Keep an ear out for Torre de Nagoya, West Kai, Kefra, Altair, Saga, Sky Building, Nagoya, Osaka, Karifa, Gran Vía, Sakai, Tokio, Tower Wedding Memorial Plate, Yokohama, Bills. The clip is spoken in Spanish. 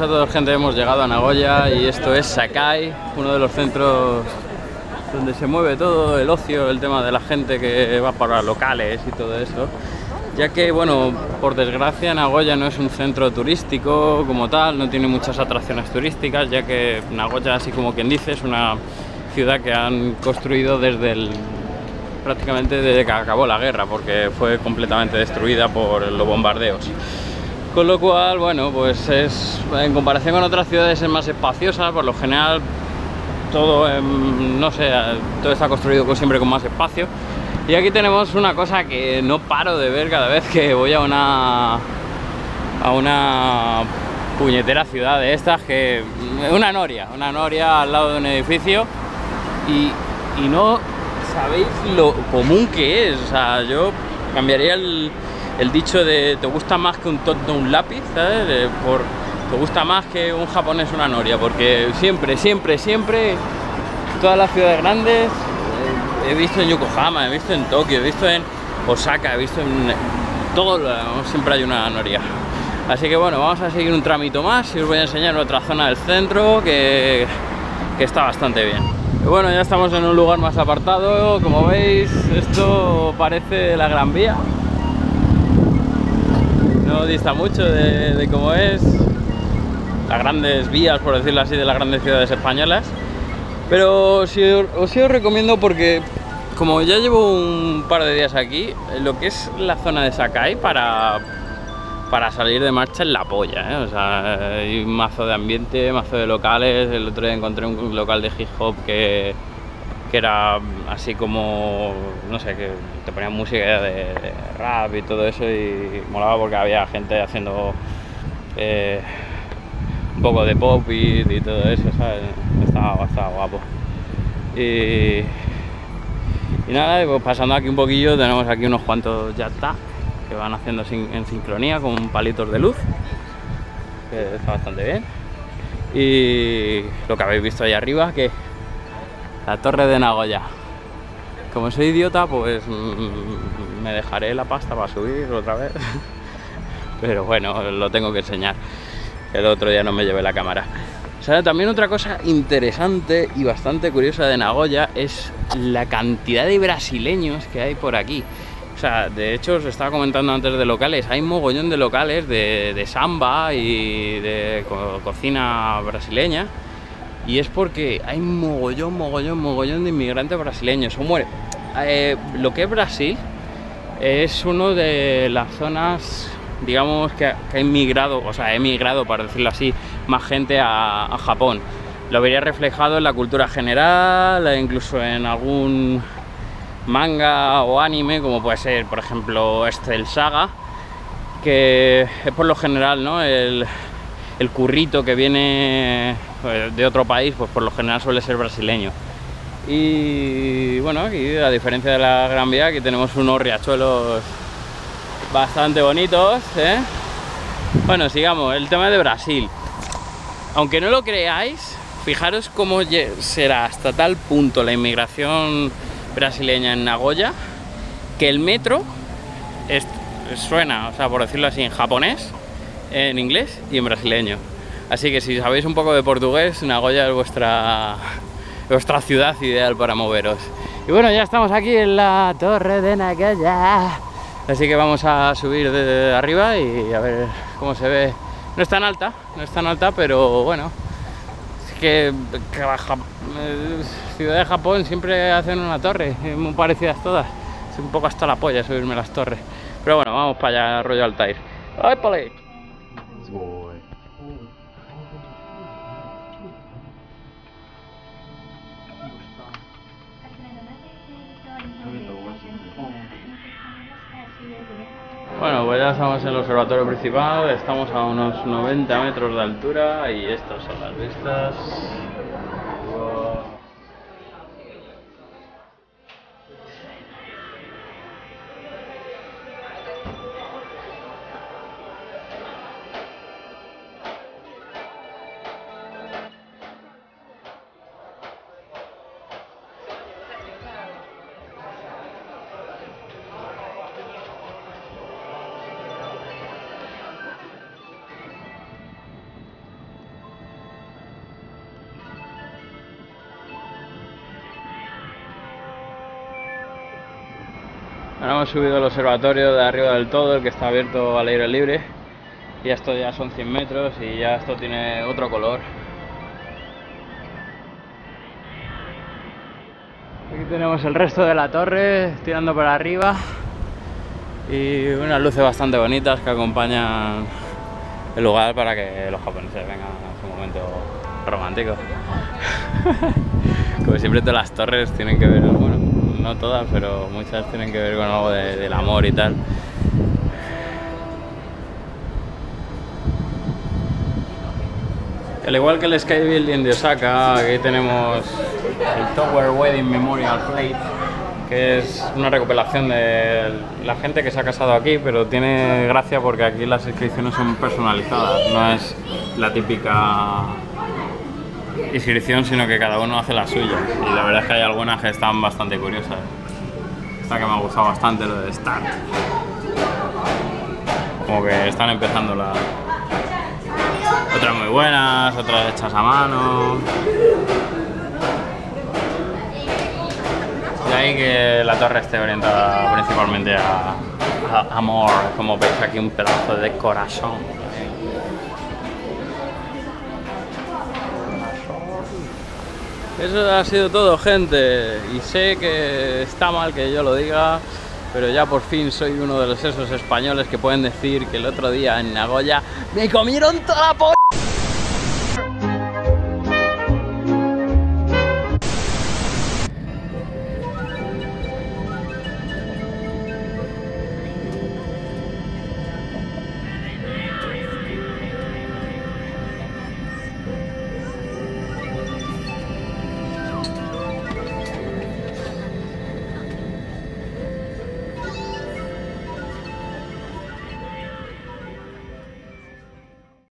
buenas a todos, gente. Hemos llegado a Nagoya y esto es Sakai, uno de los centros donde se mueve todo el ocio, el tema de la gente que va para locales y todo eso, ya que, bueno, por desgracia Nagoya no es un centro turístico como tal, no tiene muchas atracciones turísticas, ya que Nagoya, así como quien dice, es una ciudad que han construido desde el prácticamente desde que acabó la guerra, porque fue completamente destruida por los bombardeos. Con lo cual, bueno, pues es, en comparación con otras ciudades, es más espaciosa. Por lo general todo, no sé, todo está construido siempre con más espacio. Y aquí tenemos una cosa que no paro de ver cada vez que voy a una puñetera ciudad de estas, que una noria al lado de un edificio, y no sabéis lo común que es. O sea, yo cambiaría el dicho de te gusta más que un tonto un lápiz, ¿sabes? Por te gusta más que un japonés una noria, porque siempre todas las ciudades grandes, he visto en Yokohama, he visto en Tokio, he visto en Osaka, he visto en todo, siempre hay una noria. Así que bueno, vamos a seguir un trámite más y os voy a enseñar otra zona del centro que está bastante bien. Bueno, ya estamos en un lugar más apartado. Como veis, esto parece la Gran Vía, no dista mucho de cómo es las grandes vías, por decirlo así, de las grandes ciudades españolas. Pero sí os recomiendo, porque como ya llevo un par de días aquí, lo que es la zona de Sakai para salir de marcha es la polla, ¿eh? O sea, hay un mazo de ambiente, mazo de locales. El otro día encontré un local de hip hop que era así como, no sé, que te ponían música de rap y todo eso, y molaba porque había gente haciendo un poco de pop y todo eso, ¿sabes? Estaba guapo. Y nada, pues pasando aquí un poquillo, tenemos aquí unos cuantos yatta que van haciendo en sincronía con palitos de luz, que está bastante bien. Y lo que habéis visto ahí arriba, que la Torre de Nagoya. Como soy idiota, pues me dejaré la pasta para subir otra vez, pero bueno, lo tengo que enseñar, el otro día no me llevé la cámara. O sea, también otra cosa interesante y bastante curiosa de Nagoya es la cantidad de brasileños que hay por aquí. O sea, de hecho, os estaba comentando antes de locales, hay mogollón de locales de samba y de cocina brasileña, y es porque hay mogollón de inmigrantes brasileños. Lo que es Brasil es uno de las zonas, digamos, que ha inmigrado, o sea, ha emigrado, para decirlo así, más gente a Japón. Lo vería reflejado en la cultura general, incluso en algún manga o anime, como puede ser, por ejemplo, el Saga, que es por lo general, ¿no?, el currito que viene de otro país, pues por lo general suele ser brasileño. Y bueno, aquí, a diferencia de la Gran Vía, aquí tenemos unos riachuelos bastante bonitos, ¿eh? Bueno, sigamos, el tema de Brasil. Aunque no lo creáis, fijaros cómo será hasta tal punto la inmigración brasileña en Nagoya, que el metro suena, o sea, por decirlo así, en japonés, en inglés y en brasileño. Así que si sabéis un poco de portugués, Nagoya es vuestra ciudad ideal para moveros. Y bueno, ya estamos aquí en la Torre de Nagoya, así que vamos a subir de arriba y a ver cómo se ve. No es tan alta, pero bueno, es que baja. Ciudad de Japón siempre hacen una torre, muy parecidas todas. Es un poco hasta la polla subirme las torres. Pero bueno, vamos para allá, rollo Altair. ¡Ay, poli! Bueno, pues ya estamos en el observatorio principal, estamos a unos 90 metros de altura y estas son las vistas. Ahora hemos subido al observatorio de arriba del todo, el que está abierto al aire libre. Y esto ya son 100 metros y ya esto tiene otro color. Aquí tenemos el resto de la torre tirando para arriba y unas luces bastante bonitas que acompañan el lugar para que los japoneses vengan a su momento romántico. Como siempre, todas las torres tienen que ver, bueno, no todas, pero muchas tienen que ver con algo del amor y tal. Al igual que el Sky Building de Osaka, aquí tenemos el Tower Wedding Memorial Plate, que es una recopilación de la gente que se ha casado aquí, pero tiene gracia porque aquí las inscripciones son personalizadas, no es la típica inscripción, sino que cada uno hace la suya. Y la verdad es que hay algunas que están bastante curiosas. Esta que me ha gustado bastante, lo de Start. Como que están empezando la... Otras muy buenas, otras hechas a mano. De ahí que la torre esté orientada principalmente a amor, como veis aquí un pedazo de corazón. Eso ha sido todo, gente, y sé que está mal que yo lo diga, pero ya por fin soy uno de esos españoles que pueden decir que el otro día en Nagoya me comieron toda la polla.